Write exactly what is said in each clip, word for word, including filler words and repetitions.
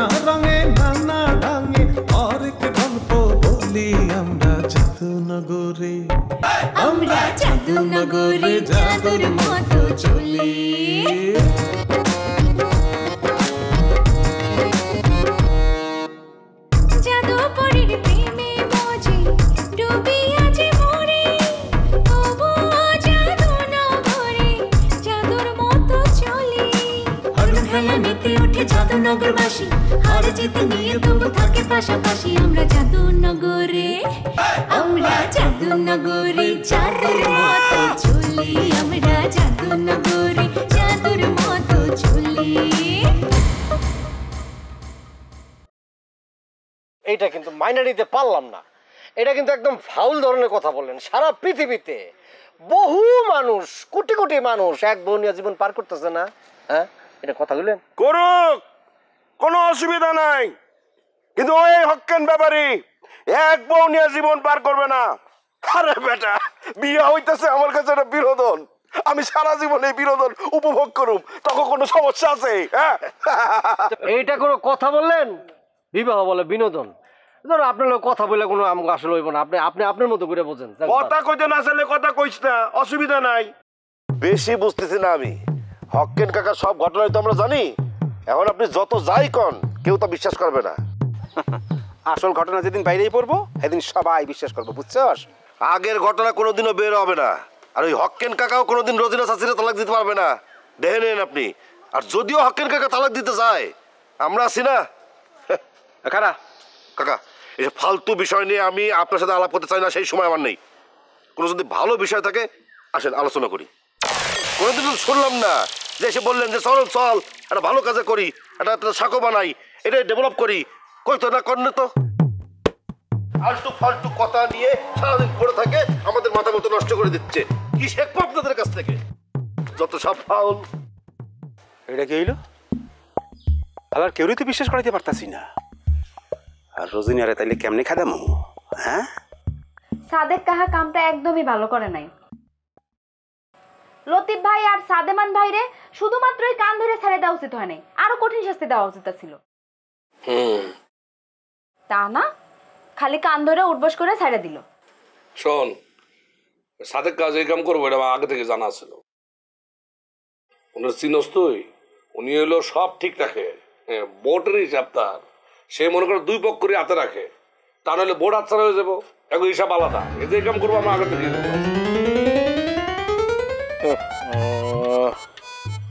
জাদুনগরে জাদুর মতো চলি জাদু পরীর প্রেমে মজি ডুবি আজি মরি তবু জাদুনগরে জাদুর মতো চলি হর খেলা মেতে উঠে জাদুনগরবাসী হার জিত নিয়ে তবু থাকে পাশাপাশি আমরা জাদুনগরে আমরা জাদুনগরে জাদুর মতো চলি আমরা জাদুনগরে জাদুর মতো চলি। এটা কিন্তু মাইনে দিতে পারলাম না, এটা কিন্তু একদম ফাউল ধরনের কথা বললেন। সারা পৃথিবীতে বহু মানুষ, কোটি কোটি মানুষ এক বর্ণীয় জীবন পার করতেছে না, হ্যাঁ এটা কথা বললেন। করুক, কোনো অসুবিধা নাই, কিন্তু ওই হক্কেন ব্যাপারী এক বর্ণীয় জীবন পার করবে না। আরে বেটা, বিয়ে হইতেছে আমার কাছে একটা বিনোদন, আমি সারা জীবন এই বিনোদন উপভোগ করুম, তখন কোনো সমস্যা আছে? হ্যাঁ, এইটা কোনো কথা বললেন। বিবাহ বলে বিনোদন, ধরো আপনার কথা বলে কোনো আসলে হইব না, আপনি আপনি আপনার মতো করে বোঝেন। কথা কইতে না আসলে কথা কইস না, অসুবিধা নাই। বেশি বুঝতেছি না আমি, হক্কেন কাকা সব ঘটনাই তো আমরা জানি, এখন আপনি যত যাই কন কেউ তো বিশ্বাস করবে না। আসল ঘটনা যেদিন বাইরেই পড়বো সেদিন সবাই বিশ্বাস করবো, বুঝছস? আগের ঘটনা কোনোদিনও বের হবে না, আর ওই হক্কেন কাকাও কোনোদিন রোজিনা শাশুড়ি তালাক দিতে পারবে না, দেখে নেন আপনি। আর যদিও হক্কেন কাকা তালাক দিতে চায়, আমরা আছি না। কারা কাকা, এই যে ফালতু বিষয় নিয়ে আমি আপনার সাথে আলাপ করতে চাই না, সেই সময় আমার নেই। কোনো যদি ভালো বিষয় থাকে আসেন আলোচনা করি। কোনোদিন তো শুনলাম না যে এসে বললেন যে চল চল একটা ভালো কাজে করি, একটা শাকো বানাই, এটা ডেভেলপ করি, কইতো না করলে তো আলটু ফালতু কথা নিয়ে সারাদিন পড়ে থাকে, আমাদের মাথা মতো নষ্ট করে দিচ্ছে। কি শেখবো আপনাদের কাছ থেকে? যত সব ফাউল। এটা কি হইল? আবার কেউই তো বিশ্বাস করাইতে পারতাছি না। আর রোজিনারে তাইলে কেমনে খাদামু? হ্যাঁ, সাদেক কাহা কামটা একদমই ভালো করে নাই। লতিফ ভাই আর সাদেমান ভাইরে শুধুমাত্র এই কান ধরে ছাড়ে দেওয়া উচিত হয় নাই, আরো কঠিন শাস্তি দেওয়া উচিত ছিল। হুম, তা না খালি কান ধরে উঠবস করে ছাড়ে দিল। শোন, সাদেক কাজ এই কাম করবো এটা আমার আগে থেকে জানা ছিল। ওনার চিনস তুই, উনি হইলো সব ঠিক রাখে, বোর্ডের হিসাব তার, সে মনে করে দুই পক্ষ করে হাতে রাখে, তা নাহলে বোর্ড হাতছাড়া হয়ে যাবো, এখন হিসাব আলাদা। এতে এই কাম করবো আমার আগে থেকে।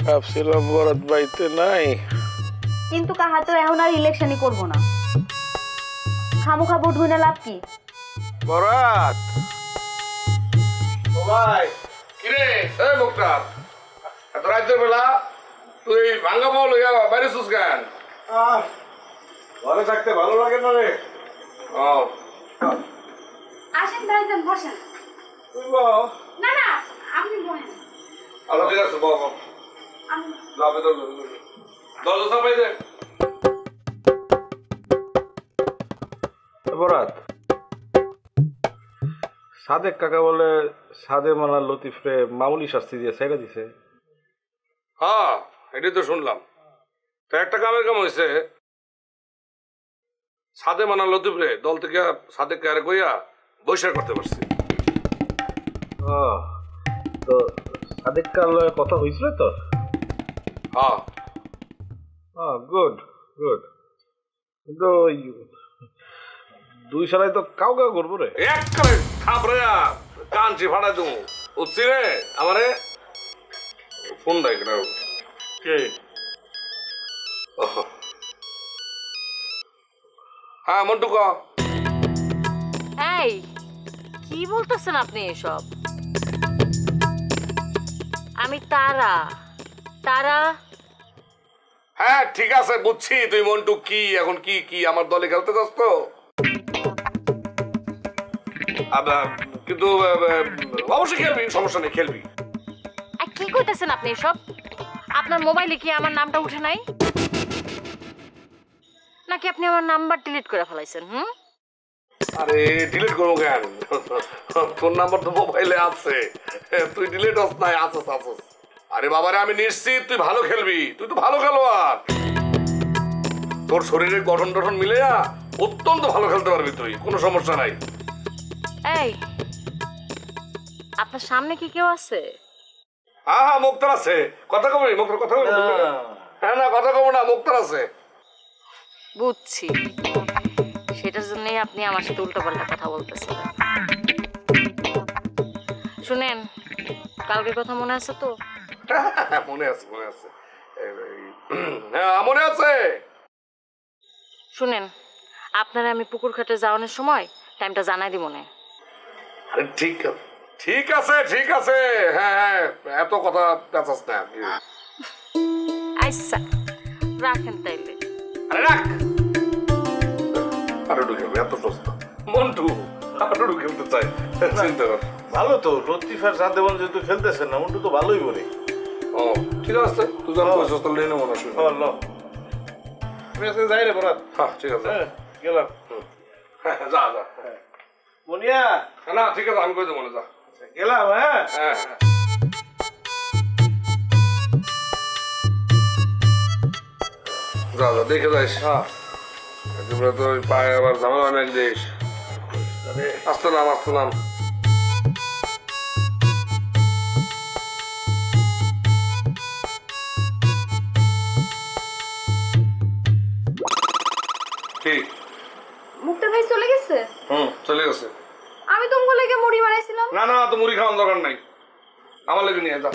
ভাবছিলাম বরাত বাইতে নাই, কিন্তু কাহা তো এখন আর ইলেকশনই করবো না, খামোখা ভোট গুনে লাভ কি? বরাত ও ভাই কি রে, এই মুক্তা এত রাতের বেলা তুই ভাঙা বল হইয়া বাইরে সুস গান, ঘরে থাকতে ভালো লাগে না রে। ও আসেন ভাইজান বসেন, তুই বল। না না আপনি বসেন। আলো ঠিক আছে, বল বল। আমি যাবে তো সাদেক কাকা বলে সাদেমান আর লতিফরে মামুলি শাস্তি দিয়ে ছাইড়া দিছে। হ্যাঁ, এটাই তো শুনলাম। তো একটা কামের কাম হয়েছে, সাদেমান আর লতিফরে দল থেকে সাদেক কারে কইয়া বৈশাখ করতে পারছি। তো সাদেক কার লগে কথা হয়েছিল তো? হ্যাঁ, গুড গুড। কিন্তু দুই সালাই তো কাউ কাউ করবো রে, এক করে থাপড়ে কাঞ্চি ভাড়া দেবো। উঠছি রে, আমারে ফোন দেয় কেন কে? হ্যাঁ মন্টু ক। এই কি বলতেছেন আপনি এসব? আমি তারা। তারা? হ্যাঁ ঠিক আছে বুঝছি, তুই মন্টু কি এখন কি কি আমার দলে খেলতে চাস তো? কিন্তু অবশ্যই খেলবি, সমস্যা নেই, খেলবি। কি করতেছেন আপনি সব? আপনার মোবাইলে কি আমার নামটা উঠে নাই নাকি আপনি আমার নাম্বার ডিলিট করে ফেলাইছেন? হুম, আরে ডিলিট করবো কেন, তোর নাম্বার তো মোবাইলে আছে, তুই ডিলিট হস নাই, আসস আসস। আরে বাবারে, আমি নিশ্চিত তুই ভালো খেলবি, তুই তো ভালো খেলোয়াড়। তোর শরীরের গঠন গঠন মিলে না অত্যন্ত ভালো খেলতে পারবি তুই, কোনো সমস্যা নাই। এই আপনার সামনে কি কেউ আছে? হ্যাঁ হ্যাঁ মুক্তার আছে, কথা কবি মুক্তার কথা কবি হ্যাঁ না কথা কব না মুক্তার আছে। বুঝছি, সেটার জন্যই আপনি আমার সাথে উল্টোপাল্টা কথা বলতেছেন। শুনেন, কালকের কথা মনে আছে তো? মনে আছে মনে আছে হ্যাঁ মনে আছে। শুনেন, আপনারা আমি পুকুর ঘাটে যাওয়ানোর সময় টাইমটা জানাই দিব না। আরে ঠিক আছে ঠিক আছে ঠিক আছে হ্যাঁ হ্যাঁ এত কথা পেঁচাস না। আচ্ছা রাখেন তাইলে। আরে রাখ, আরো ঢুকবে এত সস্তা মন্টু আরো ঢুকতে চাই। ভালো তো লতিফার সাথে বল, যেহেতু খেলতেছেন না মন্টু তো ভালোই বলে। ও ঠিক আছে, তুই জানো সস্তা লেনে মনে হয়। হ্যাঁ ল আমি আজকে যাই রে বরাত। হ্যাঁ ঠিক আছে গেলাম। হ্যাঁ যা যা মনিয়া। না ঠিক আছে আমি কই দেব মনে যা গেলাম। হ্যাঁ হ্যাঁ যা যা দেখে যাইস। হ্যাঁ তোমরা তো পায়ে আবার ঝামেলা অনেক দেশ। আস্তে নাম আস্তে নাম। মুক্তার ভাই চলে গেছে? হুম চলে গেছে। আমি তোমাকে লাগে মুড়ি বানাইছিলাম। না না তো মুড়ি খাওয়ার দরকার নাই, আমার লাগে নিয়ে যা।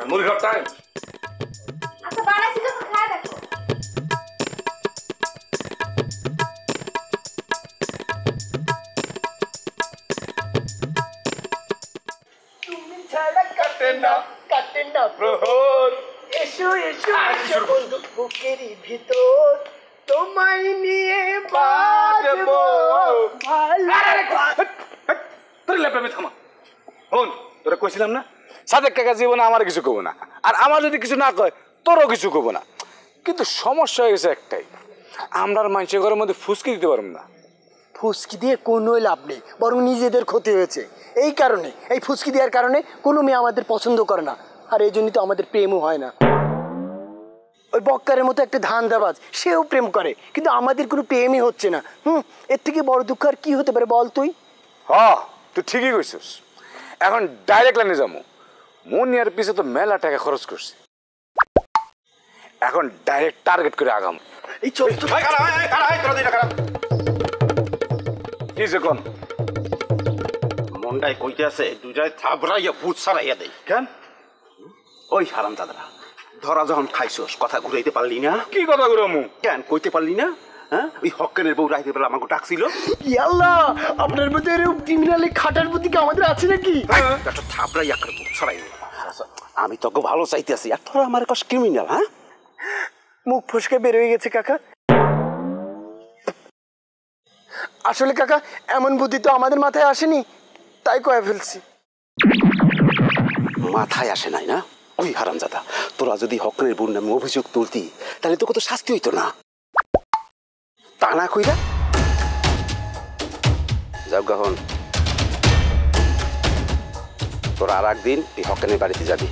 আর মুড়ি খাওয়ার টাইম। আচ্ছা বানাইছি তো খাই দেখো। তুমি ছাড়া কাটে না কাটে না প্রহর, এসো এসো এসো বন্ধু বুকেরই ভিতর তোমায় নিয়ে বাজবো থামা। হন তোরা কইছিলাম না সাদেক কাকা জীবনে আমার কিছু কব না, আর আমার যদি কিছু না কয় তোরও কিছু কব না। কিন্তু সমস্যা হয়ে গেছে একটাই, আমরা মানুষের ঘরের মধ্যে ফুসকি দিতে পারব না। ফুসকি দিয়ে কোনো লাভ নেই, বরং নিজেদের ক্ষতি হয়েছে। এই কারণে এই ফুসকি দেওয়ার কারণে কোনো মেয়ে আমাদের পছন্দ করে না, আর এই জন্যই তো আমাদের প্রেমও হয় না। ওই বক্কারের মতো একটা ধান্দাবাজ সেও প্রেম করে, কিন্তু আমাদের কোনো প্রেমই হচ্ছে না। হুম এর থেকে বড় দুঃখ আর কি হতে পারে বল তুই? হ্যাঁ তুই ঠিকই কইছিস। এখন ডাইরেক্ট লাইনে যাবো, মুনিয়ার পিছে তো মেলা টাকা খরচ করছে, এখন ডাইরেক্ট টার্গেট করে আগাম। এই চল তো ভাই খারাপ এই খারাপ এই তোরা দিনা খারাপ কি যে কোন মন্ডাই কইতে আছে দুজায় থাবরাইয়া ভূত সারাইয়া দেই কেন? ওই হারামজাদারা ধরা যখন খাইছোস কথা ঘুরাইতে পারলি না। কি কথা ঘুরামু কেন কইতে পারলি না? হ্যাঁ ওই হকেনের বউ রাইতে বেলা আমাকে ডাকছিল। ইয়াল্লাহ আপনার মধ্যে এরকম ক্রিমিনালি খাটার বুদ্ধি কি আমাদের আছে নাকি? একটা থাপড়াই একটা বুক ছড়াই। আমি তোকে ভালো চাইতেছি আর তোরা আমার কাছে ক্রিমিনাল। হ্যাঁ মুখ ফসকে বের হয়ে গেছে কাকা। আসলে কাকা এমন বুদ্ধি তো আমাদের মাথায় আসেনি, তাই কয়ে ফেলছি। মাথায় আসে নাই না? ওই হারামজাদা তোরা যদি হকনের বোন নামে অভিযোগ তুলতি তাহলে তো কত শাস্তি হইতো না। তা না কইরা যাও গা হন, তোরা আর একদিন এই হকনের বাড়িতে যাবি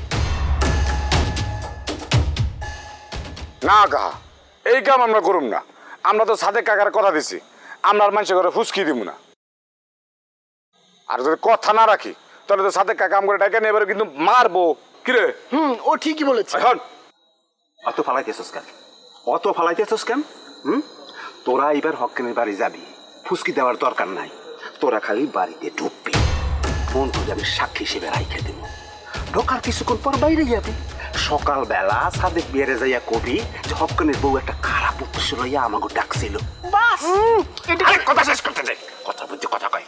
না গা। এই কাম আমরা করুম না, আমরা তো সাদেক কাকার কথা দিছি আমরা আর মানুষের ঘরে ফুসকি দিব না। আর যদি কথা না রাখি তাহলে তো সাদেক কাকা আমার ডাকে নিয়ে এবারে কিন্তু মারবো। কিরে হুম ও ঠিকই বলেছে। এখন অত ফালাইতেছস কেন অত ফালাইতেছস কেন হুম তোরা এবার হকেনের বাড়ি যাবি, ফুসকি দেওয়ার দরকার নাই। তোরা খালি বাড়িতে ঢুকবি, ফোন করে যাবি সাক্ষী হিসেবে রাইখে দেব। ঢোকার কিছুক্ষণ পর বাইরে যাবি, সকালবেলা সাদেক বিয়ারে যাইয়া কবি যে হকেনের বউ একটা খারাপ উদ্দেশ্য লইয়া আমাকে ডাকছিল। বাস কথা শেষ করতে চাই, কথা বুঝতে কথা কয়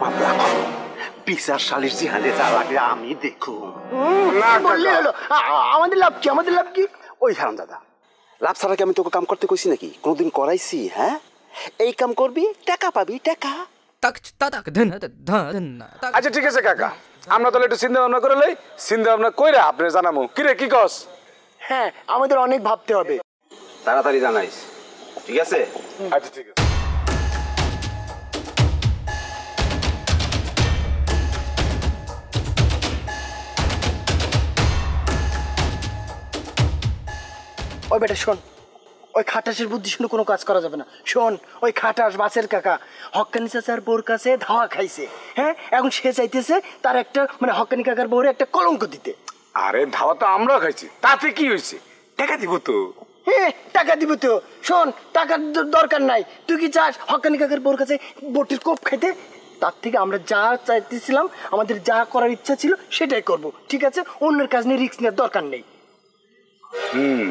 মাপলা বিচার শালির জিহানে যা লাগে আমি দেখো। আমাদের লাভ কি? আমাদের লাভ কি? ওই হারাম দাদা লাভ ছাড়া কি আমি তোকে কাম করতে কইছি নাকি? কোনোদিন করাইছি? হ্যাঁ এই কাম করবি টাকা পাবি টাকা। আচ্ছা ঠিক আছে কাকা, আমরা তাহলে একটু চিন্তা ভাবনা করে লই, চিন্তা ভাবনা কইরা আপনি জানামো। কিরে কি কস? হ্যাঁ আমাদের অনেক ভাবতে হবে, তাড়াতাড়ি জানাইস। ঠিক আছে আচ্ছা ঠিক আছে। ওই বেটা শোন, ওই খাটাসের বুদ্ধি শুনে কোনো কাজ করা যাবে না। শোন, ওই খাটাস বাসের কাকা হক্কানি চাচার বোর কাছে ধাওয়া খাইছে, হ্যাঁ এখন সে চাইতেছে তার একটা মানে হক্কানি কাকার বোরে একটা কলঙ্ক দিতে। আরে ধাওয়া তো আমরাও খাইছি, তাতে কি হয়েছে? টাকা দিব তো। হ্যাঁ টাকা দিব তো। শোন, টাকার দরকার নাই, তুই কি চাস হক্কানি কাকার বোর কাছে বটির কোপ খাইতে? তার থেকে আমরা যা চাইতেছিলাম, আমাদের যা করার ইচ্ছা ছিল সেটাই করব, ঠিক আছে? অন্যের কাজ নিয়ে রিস্ক নেওয়ার দরকার নেই। হুম,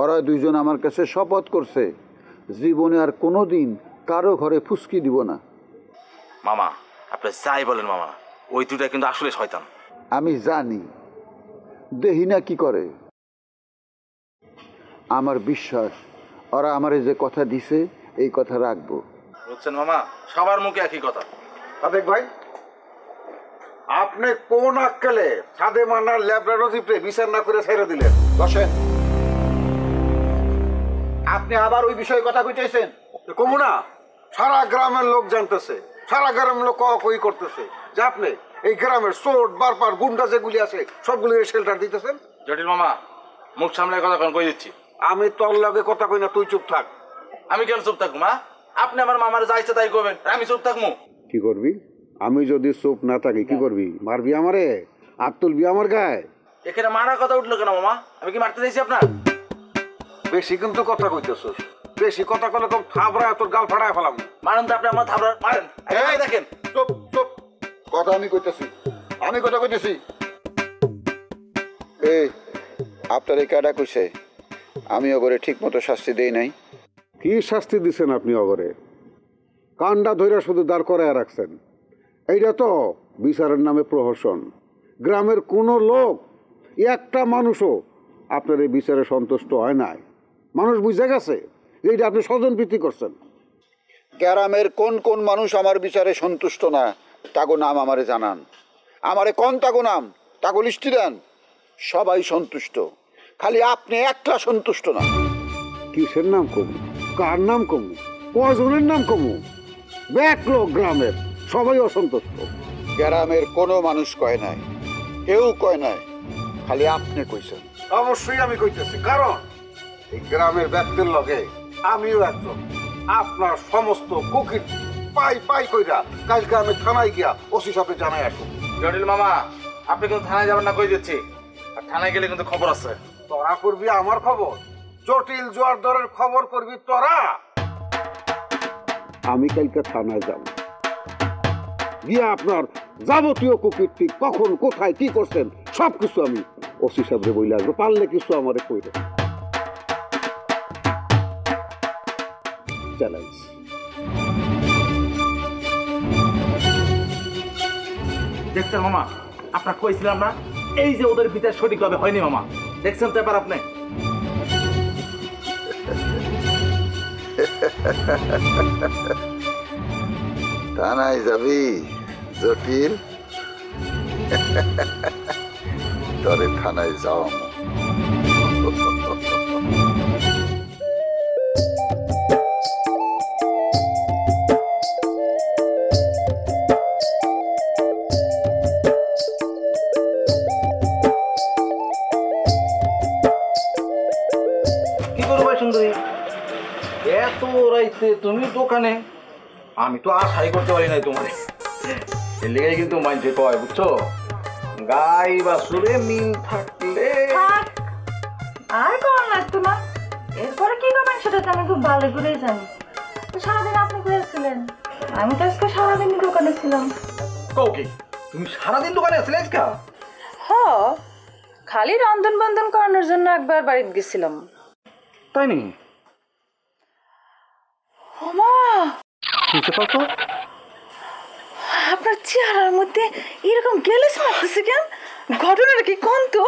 ওরা দুইজন আমার কাছে শপথ করছে, জীবনে আর কোনোদিন কারো ঘরে ফুসকি দিব না। মামা আপনি যাই বলেন মামা, ওই দুটা কিন্তু আসলে শয়তান। আমি জানি, দেহি না কি করে। আমার বিশ্বাস ওরা আমার যে কথা দিছে এই কথা রাখবো, বুঝছেন মামা? সবার মুখে একই কথা। সাদেক ভাই, আপনি কোন আক্কেলে সাদেমান আর ল্যাবরেটরিতে বিচার না করে ছেড়ে দিলেন? বসেন। আপনি আবার ওই বিষয়ে কথা কইতেছেন? কমু না, সারা গ্রামের লোক জানতেছে, সারা গ্রামের লোক কই করতেছে যে আপনি এই গ্রামের চোর বারপার গুন্ডা যেগুলি আছে সবগুলি শেল্টার দিতেছেন। জটিল মামা মুখ সামনে কথা কোন কই দিচ্ছি আমি, তোর লগে কথা কই না, তুই চুপ থাক। আমি কেন চুপ থাকবো মা? আপনি আমার মামার যা ইচ্ছা তাই করবেন, আমি চুপ থাকবো? কি করবি? আমি যদি চুপ না থাকি কি করবি? মারবি আমারে? আর তুলবি আমার গায়ে? এখানে মারা কথা উঠলো কেন মামা? আমি কি মারতে চাইছি আপনার? বেশি কিন্তু কথা কইতেছ, বেশি কথা কলে তো থাবরা তোর গাল ফাড়ায় ফেলাম। মারেন তো আপনি আমার থাবরা, মারেন। এই দেখেন, চুপ চুপ, কথা আমি কইতেছি, আমি কথা কইতেছি। এই আপনার এই কাটা কইছে আমি ওগরে ঠিক মতো শাস্তি দেই নাই। কি শাস্তি দিছেন আপনি ওগরে? কান্ডা ধইরা শুধু দাঁড় করায় রাখছেন। এইটা তো বিচারের নামে প্রহসন। গ্রামের কোনো লোক একটা মানুষও আপনার এই বিচারে সন্তুষ্ট হয় নাই। মানুষ বুঝে গেছে এইটা আপনি স্বজন প্রীতি করছেন। গ্রামের কোন কোন মানুষ আমার বিচারে সন্তুষ্ট না, তাগো নাম আমারে জানান, আমারে কোন তাগো নাম, তাগো লিস্টি দেন। সবাই সন্তুষ্ট, খালি আপনি একলা সন্তুষ্ট না। কিসের নাম কমু? কার নাম কমু? কজনের নাম কমু? ব্যাক লোক গ্রামের সবাই অসন্তুষ্ট। গ্রামের কোনো মানুষ কয় নাই, কেউ কয় নাই, খালি আপনি কইছেন। অবশ্যই আমি কইতেছি, কারণ এই গ্রামের ব্যক্তির লগে আমিও একজন। আপনার সমস্ত কুকির পাই পাই কইরা কালকে আমি থানায় গিয়া ওসি সাহেবকে জানাই আসি। জটিল মামা আপনি কিন্তু থানায় যাবেন না কই দিচ্ছি, আর থানায় গেলে কিন্তু খবর আছে। তোরা করবি আমার খবর? জটিল জোয়ারদারের খবর করবি তোরা? আমি কালকে থানায় যাব, গিয়ে আপনার যাবতীয় কুকিরটি কখন কোথায় কি করছেন সব কিছু আমি ওসি সাহেবরে বইলে আসবো। পারলে কিছু আমারে কইরে। চ্যালেঞ্জ। দেখছেন মামা, আপনার কইছিলাম না এই যে ওদের বিচার সঠিকভাবে হয়নি মামা, দেখছেন তো এবার আপনি? থানায় যাবি জটিল? তরে থানায় যাও। কি করবো সুন্দরী, এত রাইতে তুমি দোকানে? আমি তো আশাই করতে পারি নাই তোমার। এর লেগে কিন্তু মানছে কয়, বুঝছো? গাই বা সুরে মিল থাকলে আর কোন লাগতো না। এরপরে কি করবেন সেটা তো আমি খুব ভালো করেই জানি। সারাদিন আপনি কোথায় ছিলেন? আমি তো আজকে সারাদিন দোকানে ছিলাম। ওকে, তুমি সারাদিন দোকানে ছিলে আজকে? হ্যাঁ, খালি রন্ধন বন্ধন করানোর জন্য একবার বাড়িতে গেছিলাম। তাই নি? ওমা কিছু পাতো আপনার চেহারার মধ্যে এরকম গেলেস মারতেছে কেন? ঘটনাটা কি কোন তো?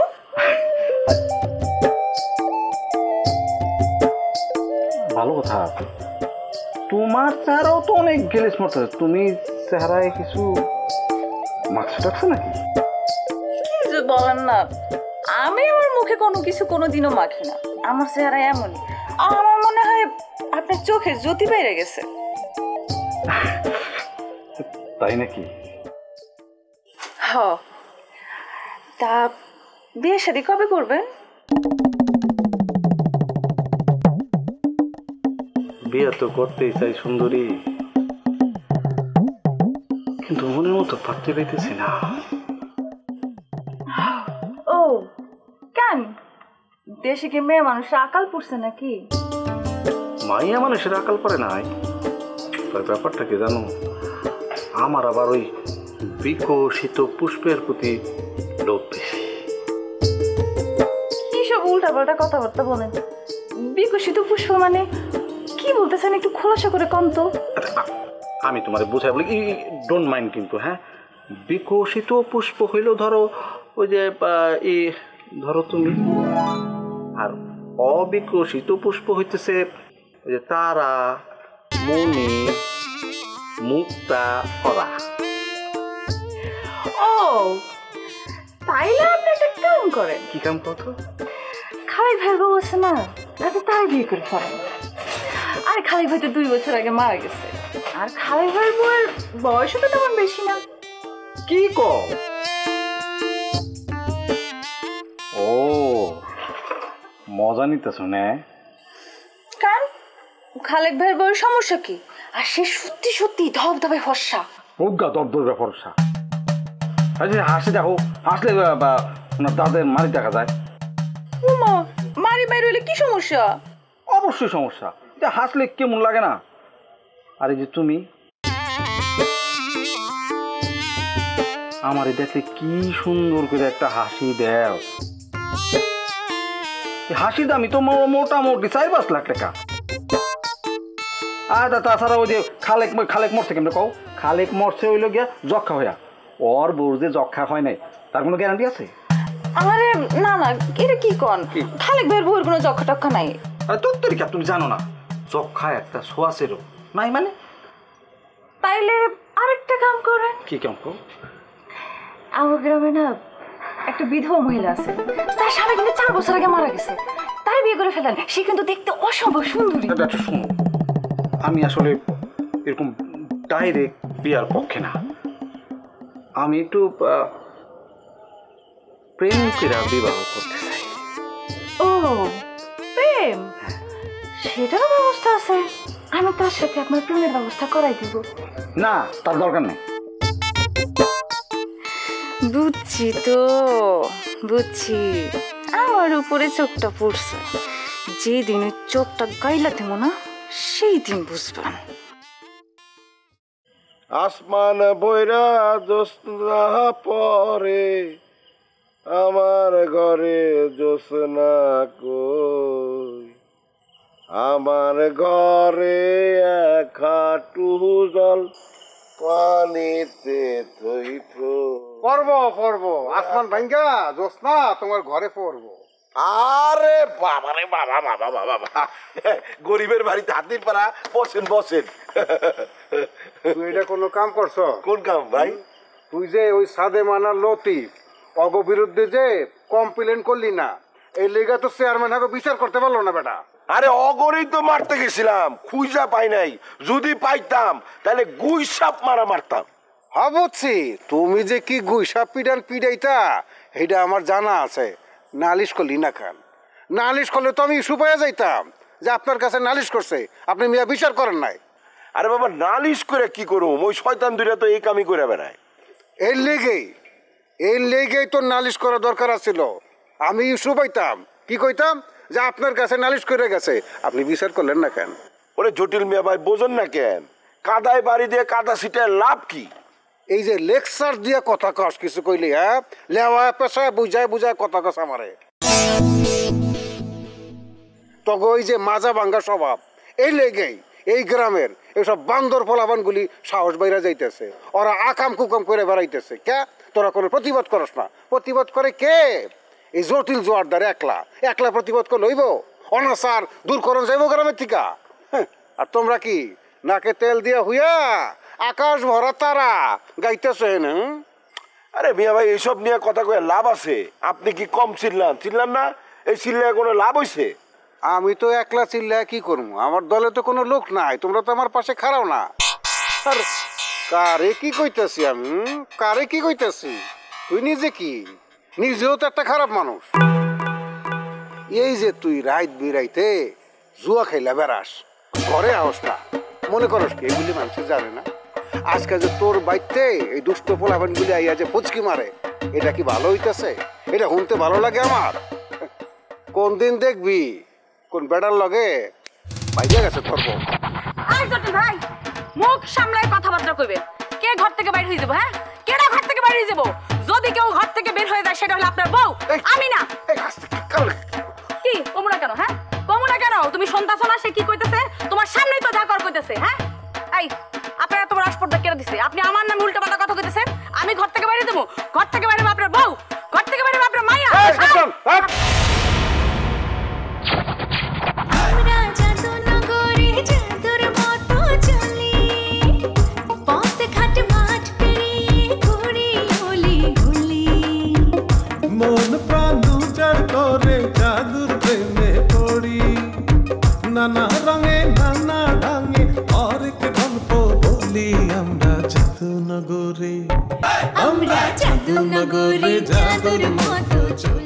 ভালো কথা, তোমার চেহারাও তো অনেক গেলিস মতো। তুমি চেহারায় কিছু মাস্ক রাখছো নাকি? বলেন না, আমি আমার মুখে কোনো কিছু কোনোদিনও মাখি না। আমার চেহারা এমন, আমার মনে হয় আপনার চোখে জ্যোতি বেড়ে গেছে। তাই নাকি? হ। তা বিয়ে শাদী কবে করবেন? বিয়ে তো করতেই চাই সুন্দরী, কিন্তু মনের মতো পাত্রী পাইতেছি না। ও কেন, দেশে কি মেয়ে মানুষের আকাল পড়ছে নাকি? মাইয়া মানুষের আকাল পড়ে নাই, তার ব্যাপারটা কি জানো, আমার আবার ওই বিকশিত পুষ্পের প্রতি লোভ বেশি। কি সব উল্টাপাল্টা কথাবার্তা বলেন। বিকশিত পুষ্প মানে কি বলতেছেন, একটু খোলাসা করে কম তো। আমি তোমারে বুঝাই বলি, ডোন্ট মাইন্ড কিন্তু। হ্যাঁ, বিকশিত পুষ্প হইল ধরো ওই যে এ ধরো তুমি, আর অবিকশিত পুষ্প হইতেছে ওই যে তারা, মনি, মুক্তা, অরা। ও তাইলে আপনি একটা কাম করেন। কি কাম করতো? খালিক ভাই বউ আছে না, আপনি তাই বিয়ে করে ফেলেন। আর খালিক ভাই তো দুই বছর আগে মারা গেছে, আর খালিক ভাই বউয়ের বয়সও তো তেমন বেশি না। কি কম? ও মজা নিতেছ না? কারণ খালিক ভাইয়ের বউয়ের সমস্যা কি? আর সে সত্যি সত্যি ধবধবে ফর্সা, প্রজ্ঞা ধবধবে ফর্সা। হাসি দেখো, হাসলে ওনার দাঁতের মারি দেখা যায়। উমা, মারি বাইরে হলে কি সমস্যা? অবশ্যই সমস্যা, হাসলে কেমন লাগে না? আর এই যে তুমি আমার দেখলে কি সুন্দর করে একটা হাসি দেও, হাসি দামি তো মোটামুটি চার পাঁচ লাখ টাকা। আর তাছাড়া ওই যে খালেক খালেক মরছে, কেমন কও, খালেক মরছে হইল গিয়া যক্ষা হইয়া। ওর বউর যে যক্ষা হয় নাই তার কোনো গ্যারান্টি আছে? আরে না না, এটা কি কন, খালেক ভাইয়ের বউর কোনো যক্ষা টক্ষা নাই। আরে তোর কি, তুমি জানো না যক্ষা একটা সোয়াসে রোগ নাই মানে? তাইলে আরেকটা কাম করেন। কি কাম কর? আমার গ্রামে না একটা বিধবা মহিলা আছে, তার স্বামী কিন্তু চার বছর আগে মারা গেছে, তাই বিয়ে করে ফেলেন। সে কিন্তু দেখতে অসম্ভব সুন্দরী। শুনো, আমি আসলে এরকম ডাইরেক্ট বিয়ার পক্ষে না, আমি একটু প্রেম করে বিবাহ করতে চাই। ও প্রেম, সেটারও ব্যবস্থা আছে। আমি তার সাথে আপনার প্রেমের ব্যবস্থা করাই দিব। না, তার দরকার নেই। বুঝছি তো, বুঝছি। আমার উপরে চোখটা পড়ছে, যেদিন চোখটা গাইলা দেব না সেই দিন বুঝবেন। আসমান বইরা জোছনা পরে, আমার ঘরে জোছনা কই, আমার ঘরে এক হাঁটু জল পানিতে থই থই। পড়ব পড়ব, আসমান ভাঙ্গা জোছনা তোমার ঘরে পড়ব। আরে বাবা রে বাবা বাবা বাবা বাবা, গরিবের বাড়িতে হাতির পাড়া। বসেন বসেন। তুই এটা কোনো কাম করছ? কোন কাম ভাই? তুই যে ওই সাদে মানা লতিফ অগ বিরুদ্ধে যে কমপ্লেন করলি না, এই লেগা তো চেয়ারম্যান আগে বিচার করতে পারলো না বেটা। আরে অগরেই তো মারতে গেছিলাম, খুঁজা পাই নাই। যদি পাইতাম তাহলে গুই সাপ মারা মারতাম। হ্যাঁ বুঝছি, তুমি যে কি গুই সাপ পিডান পিডাইতা এটা আমার জানা আছে। নালিশ করলি না? খান নালিশ করলে তো আমি ইস্যু পেয়ে যাইতাম যে আপনার কাছে নালিশ করছে, আপনি মিয়া বিচার করেন নাই। আরে বাবা নালিশ করে কি করুম, ওই শয়তান দুইটা তো এই কামই করে বেড়ায়। এর লেগেই এর লেগেই তো নালিশ করা দরকার আছিল। আমি ইস্যু পাইতাম, কি কইতাম যে আপনার কাছে নালিশ করে গেছে, আপনি বিচার করলেন না কেন? ওরে জটিল মিয়া ভাই বোঝেন না কেন, কাদায় বাড়ি দিয়ে কাদা সিটে লাভ কি? এই যে লেকচার দিয়ে কথা কস, কিছু কইলি হ্যাঁ লেওয়া পেশায় বুঝায় বুঝায় কথা কস। আমারে তগো ওই যে মাজা ভাঙ্গা স্বভাব, এই লেগেই এই গ্রামের এইসব বান্দর ফলাবান গুলি সাহস বাইরা যাইতেছে, ওরা আকাম কুকাম করে বেড়াইতেছে। কে তোরা কোনো প্রতিবাদ করস না? প্রতিবাদ করে কে? এই জটিল জোয়ারদার একলা একলা প্রতিবাদ করলে হইব? অনাচার দূর করন যাইব গ্রামের থিকা? আর তোমরা কি নাকে তেল দিয়ে হুইয়া আকাশ ভরা তারা গাইতেছেন? আরে মিয়া ভাই, এইসব নিয়ে কথা কয়ে লাভ আছে? আপনি কি কম চিল্লান? চিল্লান না, এই চিল্লায় কোনো লাভ হইছে? আমি তো একলা চিল্লায় কি করবো, আমার দলে তো কোনো লোক নাই, তোমরা তো আমার পাশে খারাও না। কারে কি কইতেছি আমি, কারে কি কইতেছি? তুই নিজে কি, নিজেও তো একটা খারাপ মানুষ। এই যে তুই রাইত বিরাইতে জুয়া খাইলা বেড়াস, ঘরে আস না, মনে করস কি এগুলি মানুষে জানে না? আজকে যে তোর বাইতে এই দুষ্ট পোলাপানগুলি আইয়া যে ফুচকি মারে, এটা কি ভালো হইতেছে? এটা শুনতে ভালো লাগে আমার? কোন দিন দেখবি কোন বেটার লগে বাইরে গেছে ধরব। আই জটন ভাই, মুখ সামলাই কথাবার্তা কইবে। কে ঘর থেকে বাইরে হই যাব? হ্যাঁ, কেডা ঘর থেকে বাইরে যাব? যদি কেউ ঘর থেকে বের হয়ে যায় সেটা হলো আপনার বউ, আমি না। কি কমরা কেন? হ্যাঁ কমরা কেন? তুমি শুনতাছ না সে কি কইতেছে? তোমার সামনেই তো ধাকর কইতেছে। হ্যাঁ আই, আপনারা তো রাজপথটা কেড়ে দিছে, আপনি আমার নামে উল্টাপাল্টা কথা কইতেছেন। আমি ঘর থেকে বাইরে যাব? ঘর থেকে বাইরে যাব আপনার বউ, ঘর থেকে বাইরে যাব আপনার মাইয়া। নানা রঙে নানা ঢঙে অনেক গল্প বলি আমরা জাদু নগরে, আমরা জাদু নগরে জাদুর মতো।